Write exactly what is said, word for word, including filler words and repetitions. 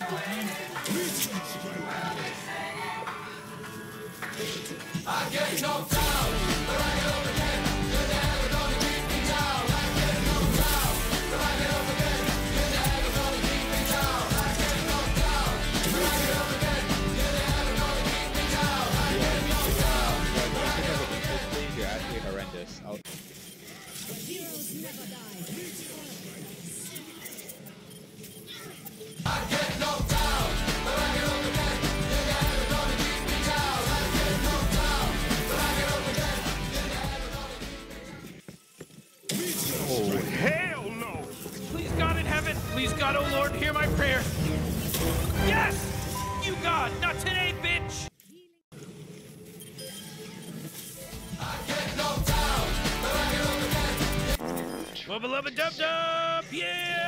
I get no doubt. Horrendous. I'll... The heroes never die. I get knocked down, but I get up again. You're never gonna keep me down. I get knocked down, but I get up again. You're never gonna keep me down. Oh, hell no! Please God in heaven, please God, oh Lord, hear my prayer. Yes! You God, not today, bitch! My beloved Dub Dub, yeah!